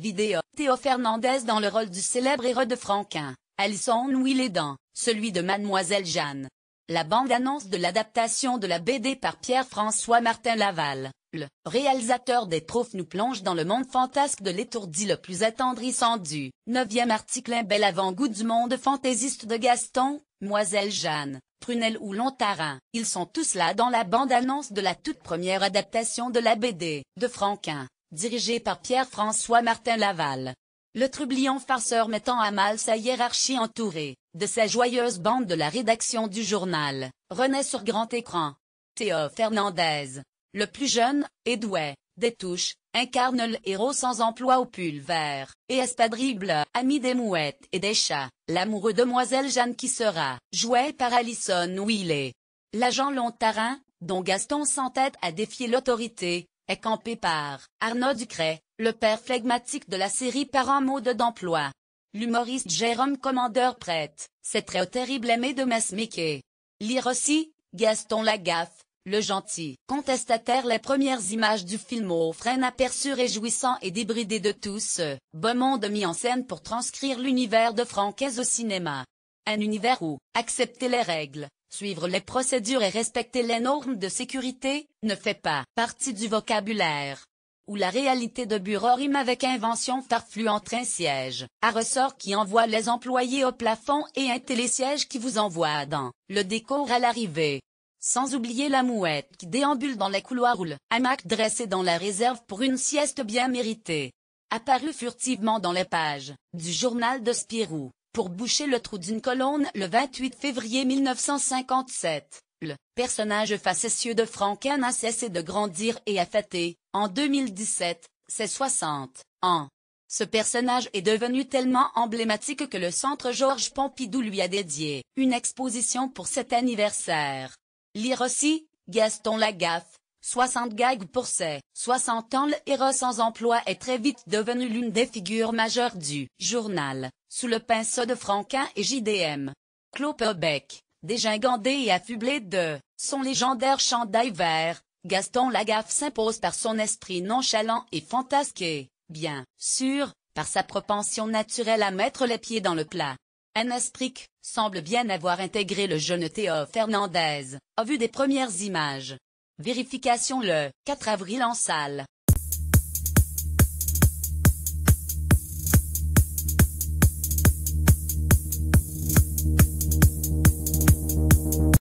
Vidéo, Théo Fernandez dans le rôle du célèbre héros de Franquin, Alison Wheeler dans celui de Mademoiselle Jeanne. La bande-annonce de l'adaptation de la BD par Pierre-François Martin-Laval, le réalisateur des Profs, nous plonge dans le monde fantasque de l'étourdi le plus attendrissant du 9e article, un bel avant-goût du monde fantaisiste de Gaston, Mademoiselle Jeanne, Prunelle ou Longtarin. Ils sont tous là dans la bande-annonce de la toute première adaptation de la BD de Franquin, dirigé par Pierre-François Martin-Laval. Le trublion farceur mettant à mal sa hiérarchie entourée de sa joyeuse bande de la rédaction du journal renaît sur grand écran. Théo Fernandez, le plus jeune, Edouet, des touches, incarne le héros sans emploi au pull vert et espadrille bleue, ami des mouettes et des chats, l'amoureux de Mademoiselle Jeanne qui sera joué par Alison Wheeler. L'agent Longtarin, dont Gaston s'entête à défier l'autorité, est campé par Arnaud Ducret, le père flegmatique de la série par un mot d'emploi. L'humoriste Jérôme Commandeur prête ses traits au terrible aimé de Masmiquet. Lire aussi, Gaston Lagaffe, le gentil contestataire. Les premières images du film offrent un aperçu réjouissant et débridé de tout ce beau monde mis en scène pour transcrire l'univers de Franquin au cinéma. Un univers où accepter les règles, suivre les procédures et respecter les normes de sécurité ne fait pas partie du vocabulaire. Où la réalité de bureau rime avec invention farflue entre un siège à ressort qui envoie les employés au plafond et un télésiège qui vous envoie dans le décor à l'arrivée. Sans oublier la mouette qui déambule dans les couloirs ou le hamac dressé dans la réserve pour une sieste bien méritée. Apparu furtivement dans les pages du journal de Spirou, pour boucher le trou d'une colonne le 28 février 1957, le personnage facétieux de Franquin a cessé de grandir et a fêté, en 2017, ses 60 ans. Ce personnage est devenu tellement emblématique que le Centre Georges Pompidou lui a dédié une exposition pour cet anniversaire. Lire aussi, Gaston Lagaffe, 60 gags pour ses 60 ans. Le héros sans emploi est très vite devenu l'une des figures majeures du journal, sous le pinceau de Franquin et JDM. Clopebec, dégingandé et affublé de son légendaire chandail vert, Gaston Lagaffe s'impose par son esprit nonchalant et fantasqué, bien sûr, par sa propension naturelle à mettre les pieds dans le plat. Un esprit qui semble bien avoir intégré le jeune Théo Fernandez, au vu des premières images. Vérification le 4 avril en salle.